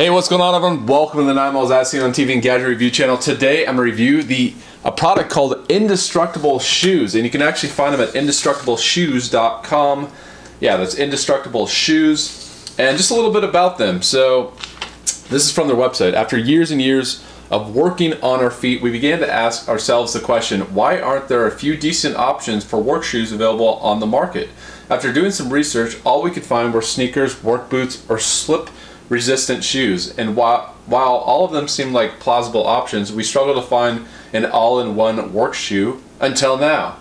Hey, what's going on, everyone? Welcome to the 9malls as seen on TV and Gadget Review channel. Today I'm going to review a product called Indestructible Shoes, and you can actually find them at indestructibleshoes.com. Yeah, that's Indestructible Shoes. And just a little bit about them. So this is from their website. After years and years of working on our feet, we began to ask ourselves the question, why aren't there a few decent options for work shoes available on the market? After doing some research, all we could find were sneakers, work boots, or slip resistant shoes, and while all of them seem like plausible options, we struggle to find an all-in-one work shoe until now.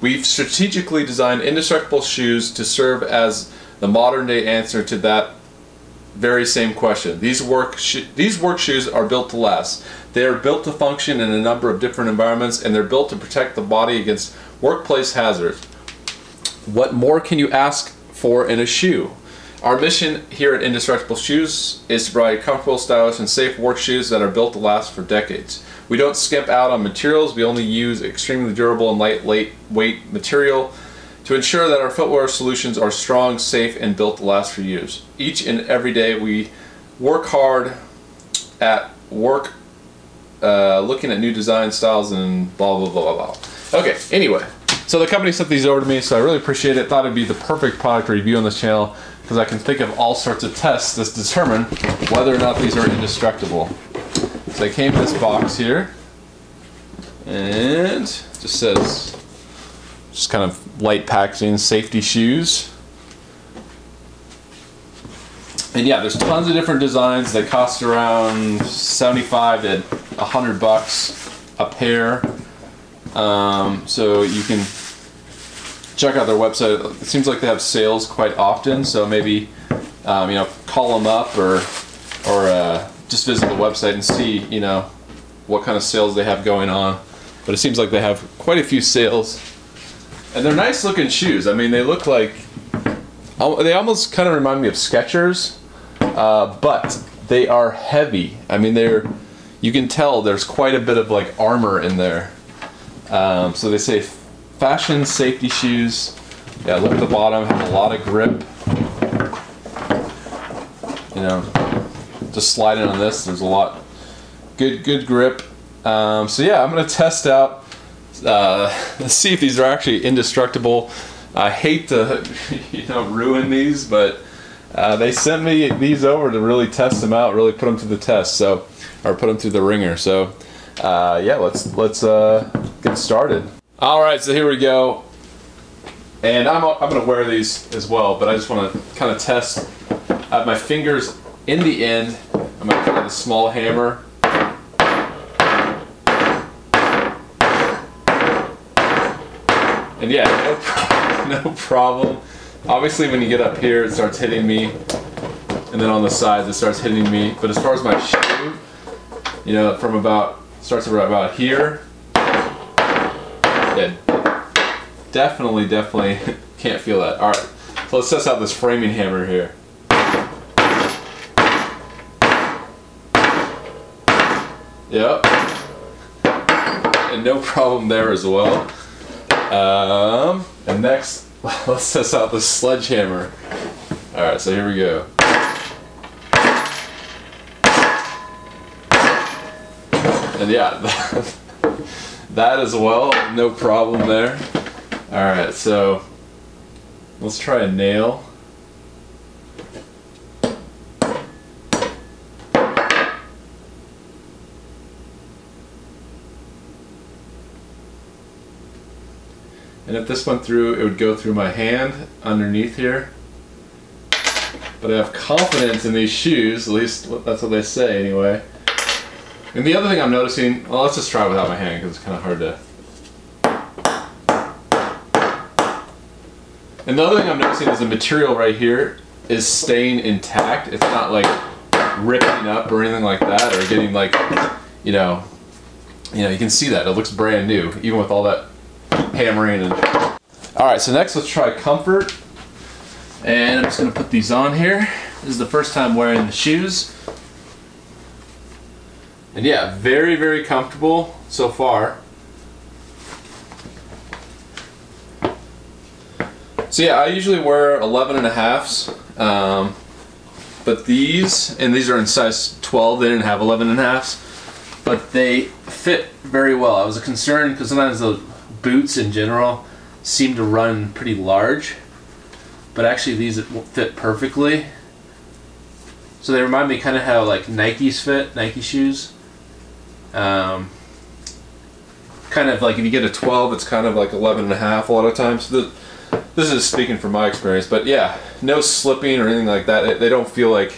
We've strategically designed Indestructible Shoes to serve as the modern-day answer to that very same question. These work shoes are built to last. They are built to function in a number of different environments, and they're built to protect the body against workplace hazards. What more can you ask for in a shoe? Our mission here at Indestructible Shoes is to provide comfortable, stylish, and safe work shoes that are built to last for decades. We don't skimp out on materials. We only use extremely durable and lightweight material to ensure that our footwear solutions are strong, safe, and built to last for years. Each and every day we work hard at work, looking at new design styles and blah, blah, blah, blah, blah. Okay, anyway. So the company sent these over to me, so I really appreciate it. Thought it'd be the perfect product review on this channel because I can think of all sorts of tests that determine whether or not these are indestructible. So they came in this box here, and it just says, just kind of light packaging, safety shoes. And yeah, there's tons of different designs. They cost around 75 to 100 bucks a pair. So you can check out their website. It seems like they have sales quite often, so maybe you know, call them up or just visit the website and see, you know, what kind of sales they have going on. But it seems like they have quite a few sales, and they're nice looking shoes. I mean, they look like, they almost kind of remind me of Skechers, but they are heavy. I mean, you can tell there's quite a bit of like armor in there. So they say fashion safety shoes. Yeah, look at the bottom, have a lot of grip. You know, just sliding on this, there's a lot good grip. So yeah, I'm gonna test out, see if these are actually indestructible. I hate to, you know, ruin these, but they sent me these over to really test them out, really put them to the test, so, or put them through the ringer. So yeah, let's get started. All right, so here we go, and I'm gonna wear these as well, but I just want to kind of test. I have my fingers in the end. I'm gonna put in a small hammer. And yeah, no problem. Obviously, when you get up here, it starts hitting me, and then on the sides, it starts hitting me. But as far as my shoe, you know, from about, starts about here. Yeah, definitely can't feel that. All right, so let's test out this framing hammer here. Yep, and no problem there as well. And next, let's test out the sledgehammer. All right, so here we go. And yeah, that as well, no problem there. All right, so let's try a nail. And if this went through, it would go through my hand underneath here. But I have confidence in these shoes, at least that's what they say anyway. And the other thing I'm noticing, well, let's just try without my hand because it's kind of hard to. And the other thing I'm noticing is the material right here is staying intact. It's not like ripping up or anything like that, or getting like, you know, you can see that it looks brand new even with all that hammering. And all right, so next let's try comfort, and I'm just gonna put these on here. This is the first time wearing the shoes. And yeah, very, very comfortable so far. So yeah, I usually wear 11 and a halves. But these, and these are in size 12, they didn't have 11.5s, but they fit very well. I was concerned because sometimes the boots in general seem to run pretty large, but actually these fit perfectly. So they remind me kind of how like Nikes fit, Nike shoes. Kind of like if you get a 12, it's kind of like 11.5 a lot of times. This is speaking from my experience, but yeah, no slipping or anything like that. They don't feel like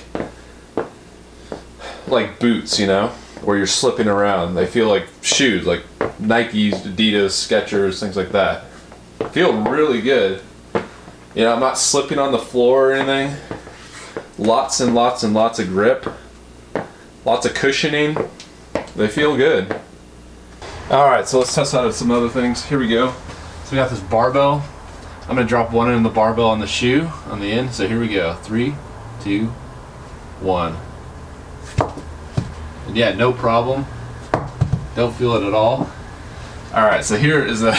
boots, you know, where you're slipping around. They feel like shoes, like Nikes, Adidas, Skechers, things like that. Feel really good. You know, I'm not slipping on the floor or anything. Lots and lots and lots of grip. Lots of cushioning. They feel good. All right, so let's test out some other things. Here we go. So we got this barbell. I'm gonna drop one end of the barbell on the shoe, on the end, so here we go. 3, 2, 1. And yeah, no problem. Don't feel it at all. All right, so here is a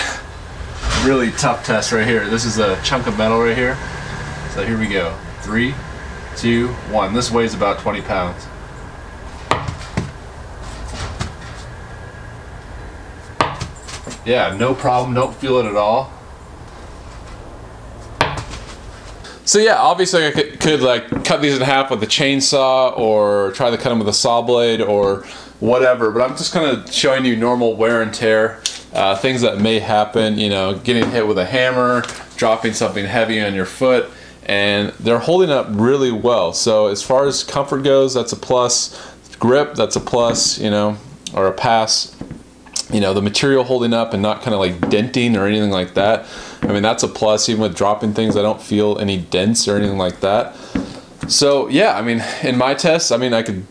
really tough test right here. This is a chunk of metal right here. So here we go. 3, 2, 1. This weighs about 20 pounds. Yeah, no problem, don't feel it at all. So yeah, obviously I could like cut these in half with a chainsaw or try to cut them with a saw blade or whatever, but I'm just kind of showing you normal wear and tear, things that may happen, you know, getting hit with a hammer, dropping something heavy on your foot, and they're holding up really well. So as far as comfort goes, that's a plus. Grip, that's a plus, you know, or a pass. You know, the material holding up and not kind of like denting or anything like that. I mean, that's a plus. Even with dropping things, I don't feel any dents or anything like that. So yeah, I mean, in my tests, I mean, I could,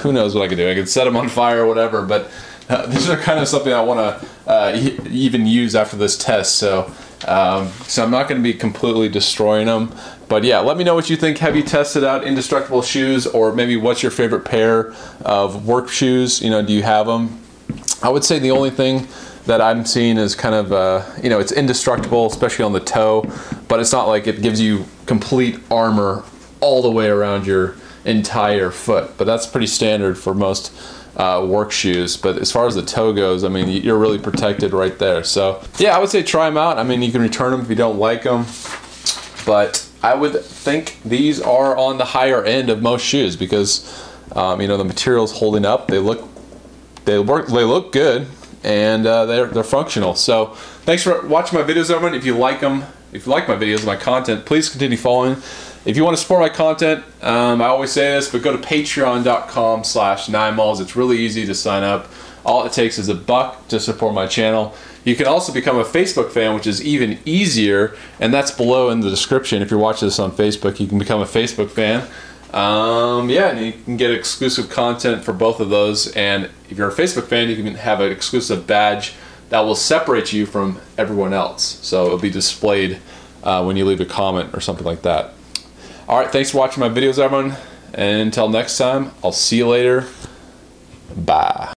who knows what I could do? I could set them on fire or whatever, but these are kind of something I want to even use after this test. So, so I'm not going to be completely destroying them. But yeah, let me know what you think. Have you tested out Indestructible shoes, or maybe what's your favorite pair of work shoes? You know, do you have them? I would say the only thing that I'm seeing is kind of, you know, it's indestructible, especially on the toe, but it's not like it gives you complete armor all the way around your entire foot. But that's pretty standard for most work shoes. But as far as the toe goes, I mean, you're really protected right there. So yeah, I would say try them out. I mean, you can return them if you don't like them, but I would think these are on the higher end of most shoes because, you know, the material's holding up, they look they look good, and they're functional. So thanks for watching my videos, everyone. If you like them, if you like my videos and my content, please continue following. If you want to support my content, I always say this, but go to patreon.com/9malls. It's really easy to sign up. All it takes is $1 to support my channel. You can also become a Facebook fan, which is even easier, and that's below in the description. If you're watching this on Facebook, you can become a Facebook fan. Yeah, and you can get exclusive content for both of those, and if you're a Facebook fan, you can have an exclusive badge that will separate you from everyone else. So it'll be displayed when you leave a comment or something like that. All right, thanks for watching my videos, everyone, and until next time, I'll see you later. Bye.